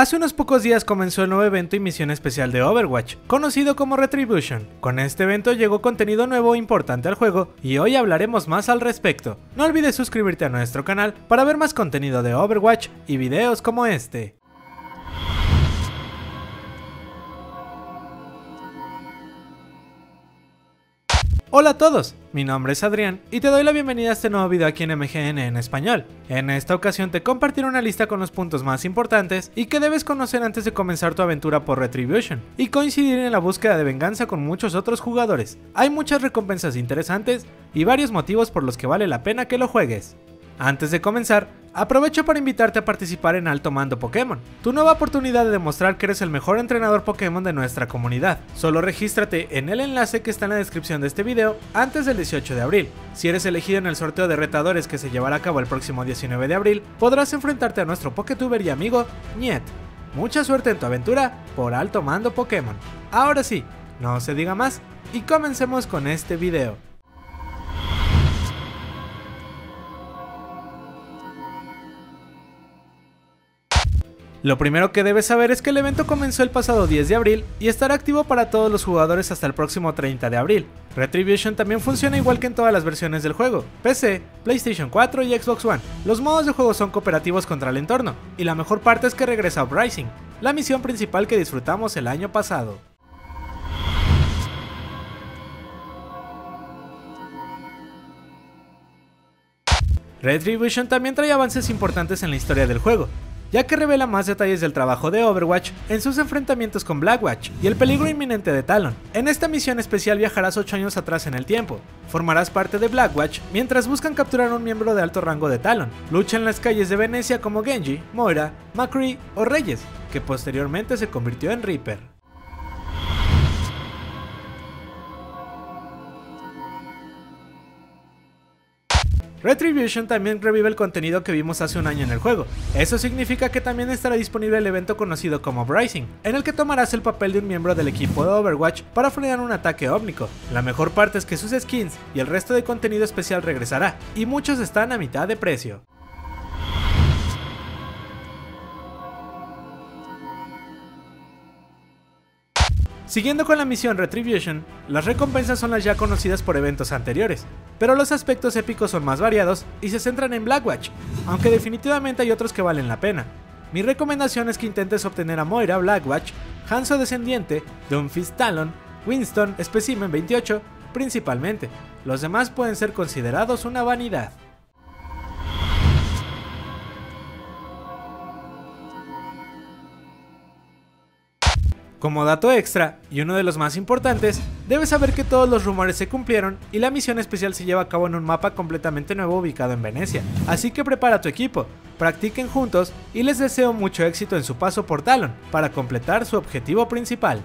Hace unos pocos días comenzó el nuevo evento y misión especial de Overwatch, conocido como Retribution. Con este evento llegó contenido nuevo e importante al juego y hoy hablaremos más al respecto. No olvides suscribirte a nuestro canal para ver más contenido de Overwatch y videos como este. Hola a todos, mi nombre es Adrián y te doy la bienvenida a este nuevo video aquí en MGN en español. En esta ocasión te compartiré una lista con los puntos más importantes y que debes conocer antes de comenzar tu aventura por Retribution y coincidir en la búsqueda de venganza con muchos otros jugadores. Hay muchas recompensas interesantes y varios motivos por los que vale la pena que lo juegues. Antes de comenzar, aprovecho para invitarte a participar en Alto Mando Pokémon, tu nueva oportunidad de demostrar que eres el mejor entrenador Pokémon de nuestra comunidad. Solo regístrate en el enlace que está en la descripción de este video antes del 18 de abril. Si eres elegido en el sorteo de retadores que se llevará a cabo el próximo 19 de abril, podrás enfrentarte a nuestro Pokétuber y amigo, Nyet. Mucha suerte en tu aventura por Alto Mando Pokémon. Ahora sí, no se diga más y comencemos con este video. Lo primero que debes saber es que el evento comenzó el pasado 10 de abril y estará activo para todos los jugadores hasta el próximo 30 de abril. Retribution también funciona igual que en todas las versiones del juego, PC, PlayStation 4 y Xbox One. Los modos de juego son cooperativos contra el entorno, y la mejor parte es que regresa Uprising, la misión principal que disfrutamos el año pasado. Retribution también trae avances importantes en la historia del juego, ya que revela más detalles del trabajo de Overwatch en sus enfrentamientos con Blackwatch y el peligro inminente de Talon. En esta misión especial viajarás 8 años atrás en el tiempo, formarás parte de Blackwatch mientras buscan capturar a un miembro de alto rango de Talon. Lucha en las calles de Venecia como Genji, Moira, McCree o Reyes, que posteriormente se convirtió en Reaper. Retribution también revive el contenido que vimos hace un año en el juego. Eso significa que también estará disponible el evento conocido como Uprising, en el que tomarás el papel de un miembro del equipo de Overwatch para frenar un ataque ómnico. La mejor parte es que sus skins y el resto de contenido especial regresará, y muchos están a mitad de precio. Siguiendo con la misión Retribution, las recompensas son las ya conocidas por eventos anteriores, pero los aspectos épicos son más variados y se centran en Blackwatch, aunque definitivamente hay otros que valen la pena. Mi recomendación es que intentes obtener a Moira Blackwatch, Hanzo Descendiente, Doomfist Talon, Winston, Especimen 28, principalmente. Los demás pueden ser considerados una vanidad. Como dato extra, y uno de los más importantes, debes saber que todos los rumores se cumplieron y la misión especial se lleva a cabo en un mapa completamente nuevo ubicado en Venecia, así que prepara a tu equipo, practiquen juntos y les deseo mucho éxito en su paso por Talon para completar su objetivo principal.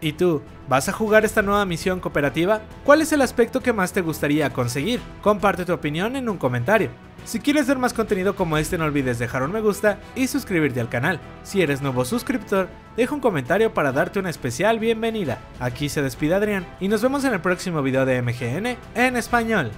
¿Y tú? ¿Vas a jugar esta nueva misión cooperativa? ¿Cuál es el aspecto que más te gustaría conseguir? Comparte tu opinión en un comentario. Si quieres ver más contenido como este, no olvides dejar un me gusta y suscribirte al canal. Si eres nuevo suscriptor, deja un comentario para darte una especial bienvenida. Aquí se despide Adrián y nos vemos en el próximo video de MGN en español.